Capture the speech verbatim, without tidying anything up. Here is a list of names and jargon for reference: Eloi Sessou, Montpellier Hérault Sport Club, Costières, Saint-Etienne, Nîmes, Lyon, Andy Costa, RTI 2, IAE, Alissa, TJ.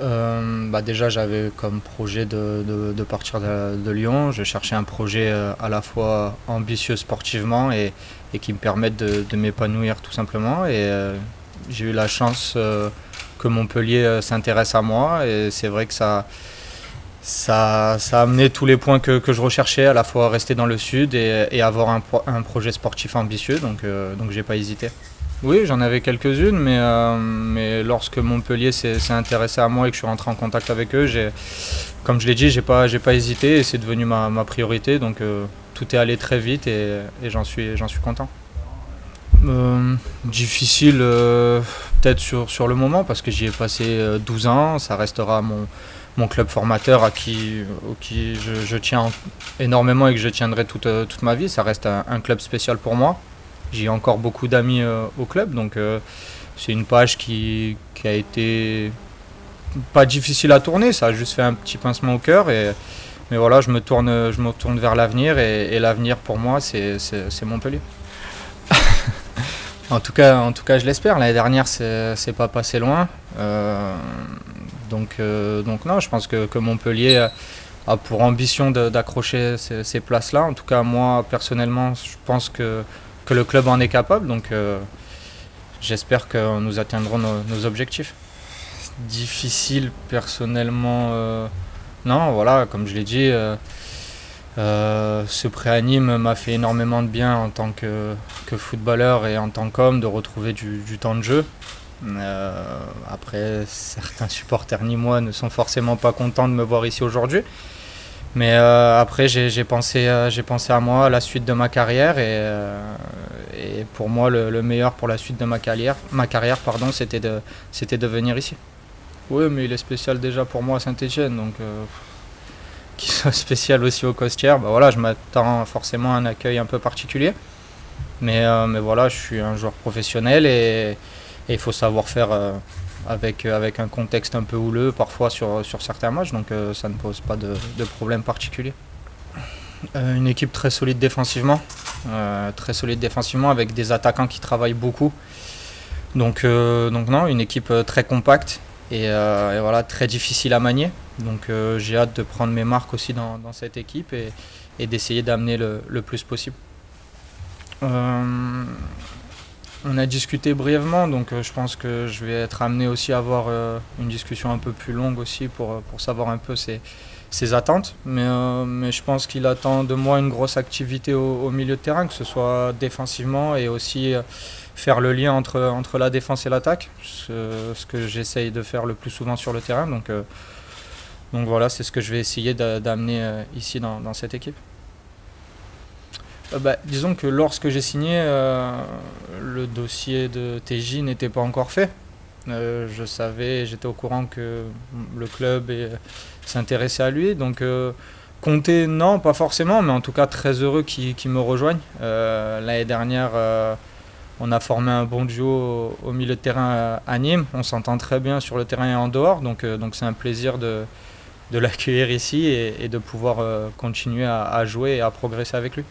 euh, bah déjà j'avais comme projet de, de, de partir de, de Lyon. Je cherchais un projet à la fois ambitieux sportivement et, et qui me permette de, de m'épanouir tout simplement. Et euh, j'ai eu la chance euh, que Montpellier s'intéresse à moi, et c'est vrai que ça, ça, ça a amené tous les points que, que je recherchais, à la fois rester dans le sud et, et avoir un, un projet sportif ambitieux, donc, euh, donc j'ai pas hésité. Oui, j'en avais quelques-unes, mais, euh, mais lorsque Montpellier s'est intéressé à moi et que je suis rentré en contact avec eux, comme je l'ai dit, j'ai pas, j'ai pas hésité et c'est devenu ma, ma priorité, donc euh, tout est allé très vite et, et j'en suis, j'en suis content. Euh, difficile euh, peut-être sur, sur le moment parce que j'y ai passé douze ans, ça restera mon, mon club formateur à qui, au qui je, je tiens énormément et que je tiendrai toute, toute ma vie, ça reste un, un club spécial pour moi. J'ai encore beaucoup d'amis euh, au club, donc euh, c'est une page qui, qui a été pas difficile à tourner, ça a juste fait un petit pincement au cœur, et, mais voilà, je me tourne, je me tourne vers l'avenir et, et l'avenir pour moi c'est Montpellier. En tout cas, en tout cas, je l'espère. L'année dernière, c'est pas passé loin. Euh, donc, euh, donc non, je pense que, que Montpellier a pour ambition d'accrocher ces, ces places-là. En tout cas, moi, personnellement, je pense que, que le club en est capable. Donc, euh, j'espère que nous atteindrons nos, nos objectifs. Difficile, personnellement, euh, non, voilà, comme je l'ai dit, euh, Euh, ce prêt à Nîmes m'a fait énormément de bien en tant que, que footballeur et en tant qu'homme, de retrouver du, du temps de jeu. Euh, après, certains supporters nîmois ne sont forcément pas contents de me voir ici aujourd'hui. Mais euh, après, j'ai pensé, j'ai pensé à moi, à la suite de ma carrière. Et, euh, et pour moi, le, le meilleur pour la suite de ma carrière, ma carrière pardon, c'était de, c'était de venir ici. Oui, mais il est spécial déjà pour moi à Saint-Etienne. Donc... Euh qui soit spécial aussi aux Costières, ben voilà, je m'attends forcément à un accueil un peu particulier. Mais, euh, mais voilà, je suis un joueur professionnel et il faut savoir faire euh, avec, avec un contexte un peu houleux parfois sur, sur certains matchs, donc euh, ça ne pose pas de, de problème particulier. Euh, une équipe très solide défensivement, euh, très solide défensivement avec des attaquants qui travaillent beaucoup. Donc, euh, donc non, une équipe très compacte. Et, euh, et voilà, très difficile à manier, donc euh, j'ai hâte de prendre mes marques aussi dans, dans cette équipe et, et d'essayer d'amener le, le plus possible. Euh, on a discuté brièvement, donc euh, je pense que je vais être amené aussi à avoir euh, une discussion un peu plus longue aussi pour, pour savoir un peu ses, ses attentes, mais, euh, mais je pense qu'il attend de moi une grosse activité au, au milieu de terrain, que ce soit défensivement et aussi... Euh, faire le lien entre, entre la défense et l'attaque, ce, ce que j'essaye de faire le plus souvent sur le terrain. Donc, euh, donc voilà, c'est ce que je vais essayer d'amener ici dans, dans cette équipe. Euh, bah, disons que lorsque j'ai signé, euh, le dossier de T J n'était pas encore fait. Euh, je savais, j'étais au courant que le club euh, s'intéressait à lui. Donc euh, compter, non, pas forcément, mais en tout cas très heureux qu'il qu'il me rejoigne. Euh, L'année dernière... Euh, on a formé un bon duo au milieu de terrain à Nîmes. On s'entend très bien sur le terrain et en dehors. Donc euh, donc c'est un plaisir de, de l'accueillir ici et, et de pouvoir euh, continuer à, à jouer et à progresser avec lui.